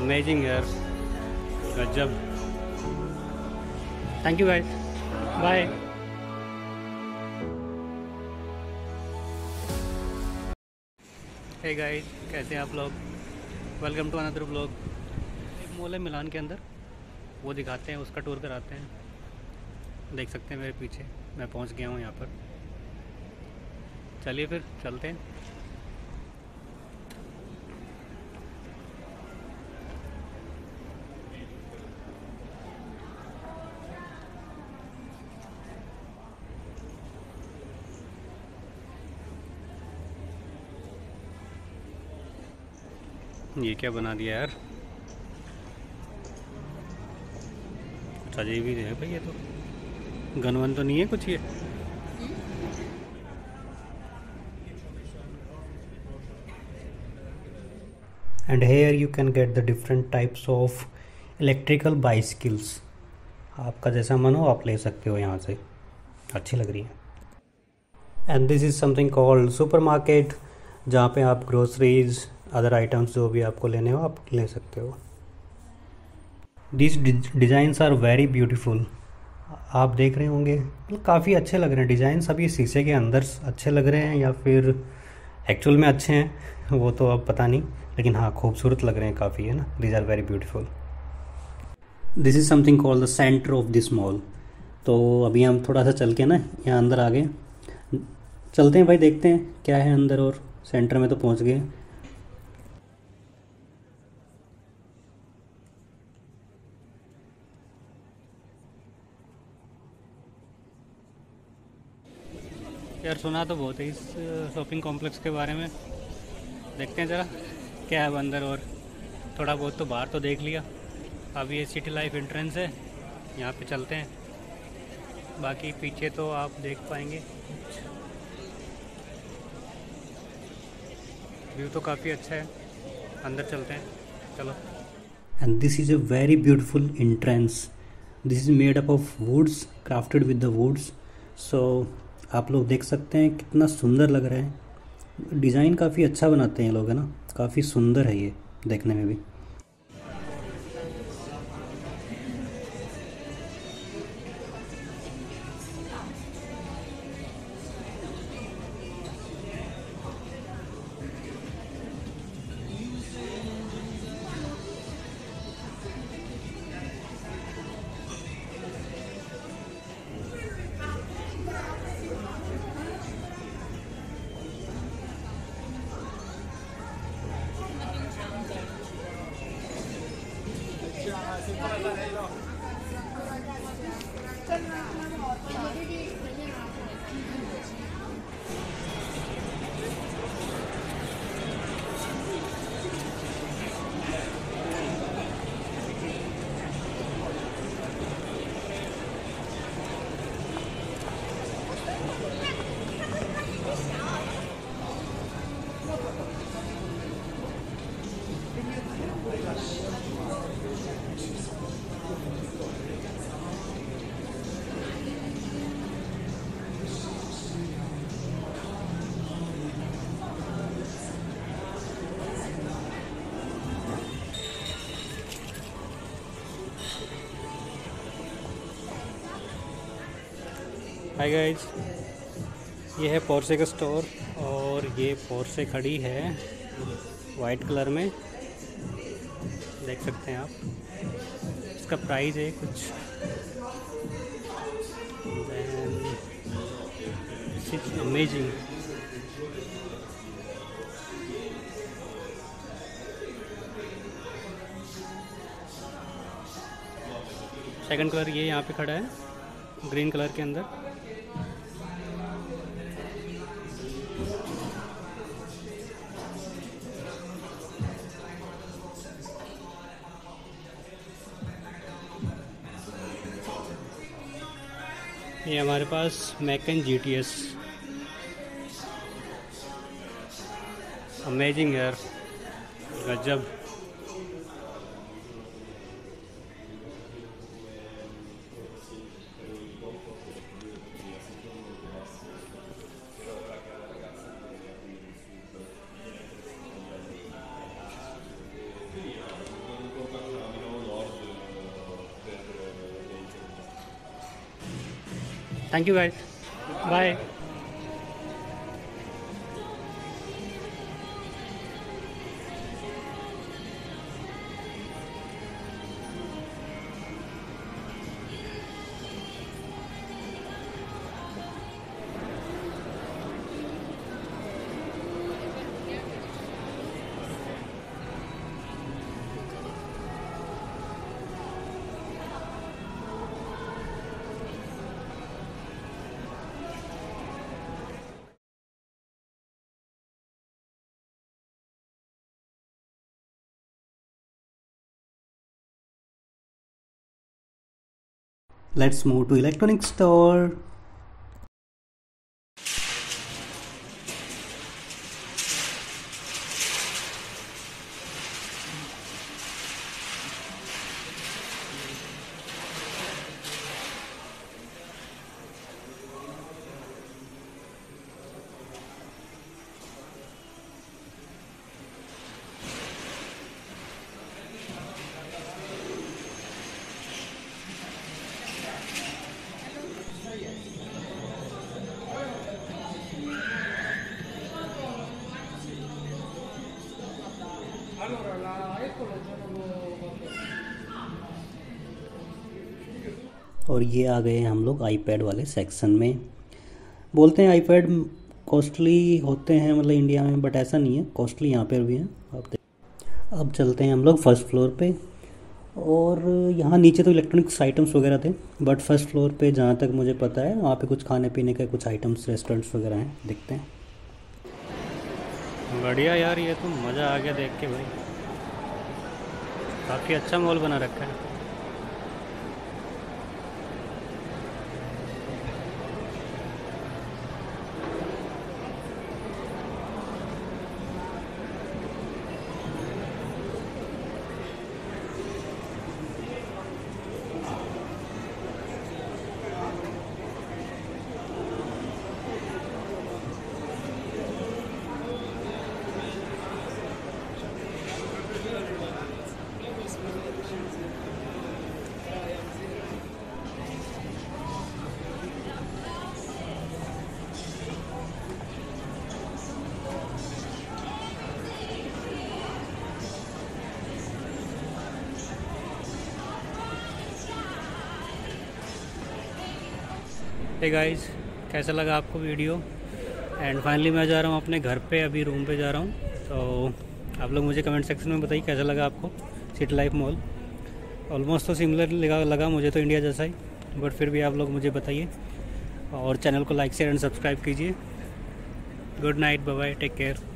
Amazing यार, गजब। Thank you guys, bye. Hey guys, कैसे हैं आप लोग? Welcome to another vlog. एक मॉल है मिलान के अंदर, वो दिखाते हैं, उसका टूर कराते हैं। देख सकते हैं मेरे पीछे, मैं पहुंच गया हूं यहां पर। चलिए फिर चलते हैं। ये क्या बना दिया यार, कुछ अजीब ही है भाई। ये तो गनवन तो नहीं है कुछ, ये and here you can get the different types of electrical bicycles. आपका जैसा मन हो आप ले सकते हो यहाँ से, अच्छी लग रही है। And this is something called super market, जहाँ पे आप ग्रोसरीज, अदर आइटम्स जो भी आपको लेने हो आप ले सकते हो। This designs are very beautiful. आप देख रहे होंगे काफ़ी अच्छे लग रहे हैं डिज़ाइंस। अब ये शीशे के अंदर अच्छे लग रहे हैं या फिर एक्चुअल में अच्छे हैं वो तो अब पता नहीं, लेकिन हाँ खूबसूरत लग रहे हैं काफ़ी, है ना। This are very beautiful. This is something called the centre of this mall. तो अभी हम थोड़ा सा चल के ना यहाँ अंदर आ गए, चलते हैं भाई, देखते हैं क्या है अंदर। और सेंटर में तो पहुँच गए। यार सुना तो बहुत है इस शॉपिंग कॉम्प्लेक्स के बारे में, देखते हैं ज़रा क्या है अंदर। और थोड़ा बहुत तो बाहर तो देख लिया। अब ये सिटी लाइफ एंट्रेंस है, यहाँ पे चलते हैं। बाकी पीछे तो आप देख पाएंगे, व्यू तो काफ़ी अच्छा है। अंदर चलते हैं, चलो। And this is a very beautiful entrance. This is made up of woods, crafted with the woods. So आप लोग देख सकते हैं कितना सुंदर लग रहा है। डिज़ाइन काफ़ी अच्छा बनाते हैं लोग, है ना। काफ़ी सुंदर है ये देखने में भी। हाय गाइज, ये है पोर्शे का स्टोर। और ये पोर्शे खड़ी है वाइट कलर में, देख सकते हैं आप। इसका प्राइस है कुछ 6। अमेजिंग। सेकंड कलर ये यहाँ पे खड़ा है ग्रीन कलर के अंदर। ये हमारे पास मैकन GTS। अमेजिंग यार, गजब। Thank you guys, bye. Let's move to electronics store. और ये आ गए हम लोग आईपैड वाले सेक्शन में। बोलते हैं आईपैड कॉस्टली होते हैं मतलब इंडिया में, बट ऐसा नहीं है, कॉस्टली यहाँ पर भी है। अब चलते हैं हम लोग फर्स्ट फ्लोर पे, और यहाँ नीचे तो इलेक्ट्रॉनिक्स आइटम्स वगैरह थे, बट फर्स्ट फ्लोर पे जहाँ तक मुझे पता है वहाँ पे कुछ खाने पीने के कुछ आइटम्स, रेस्टोरेंट्स वगैरह हैं। देखते हैं। बढ़िया यार, ये तो मज़ा आ गया देख के भाई, काफ़ी अच्छा मॉल बना रखा है। हे गाइस, कैसा लगा आपको वीडियो? एंड फाइनली मैं जा रहा हूँ अपने घर पे, अभी रूम पे जा रहा हूँ। तो आप लोग मुझे कमेंट सेक्शन में बताइए कैसा लगा आपको सिटी लाइफ मॉल। ऑलमोस्ट तो सिमिलर लगा मुझे तो, इंडिया जैसा ही, बट फिर भी आप लोग मुझे बताइए। और चैनल को लाइक शेयर एंड सब्सक्राइब कीजिए। Good night, bye bye, take care.